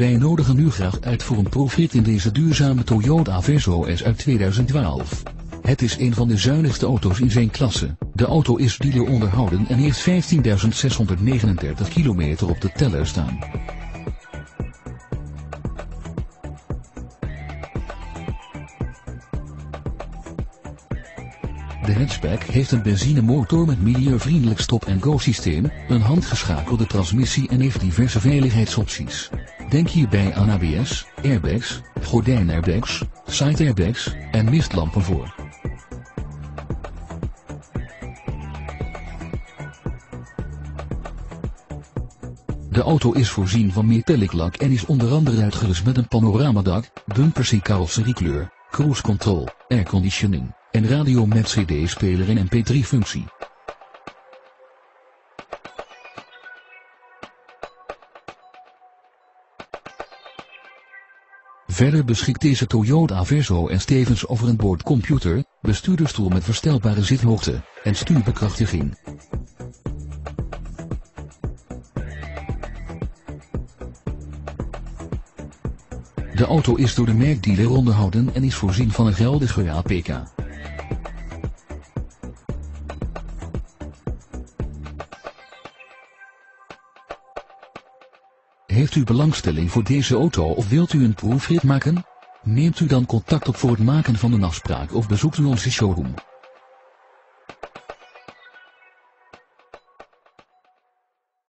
Wij nodigen u graag uit voor een proefrit in deze duurzame Toyota Verso S uit 2012. Het is een van de zuinigste auto's in zijn klasse. De auto is duur onderhouden en heeft 15.639 kilometer op de teller staan. De hatchback heeft een benzinemotor met milieuvriendelijk stop-and-go systeem, een handgeschakelde transmissie en heeft diverse veiligheidsopties. Denk hierbij aan ABS, airbags, gordijnairbags, side airbags en mistlampen voor. De auto is voorzien van metallic lak en is onder andere uitgerust met een panoramadak, bumpers in carrosseriekleur, cruise control, airconditioning en radio met cd-speler en mp3-functie. Verder beschikt deze Toyota Verso S tevens over een boordcomputer, bestuurdersstoel met verstelbare zithoogte en stuurbekrachtiging. De auto is door de merkdealer onderhouden en is voorzien van een geldige APK. Heeft u belangstelling voor deze auto of wilt u een proefrit maken? Neemt u dan contact op voor het maken van een afspraak of bezoekt u onze showroom.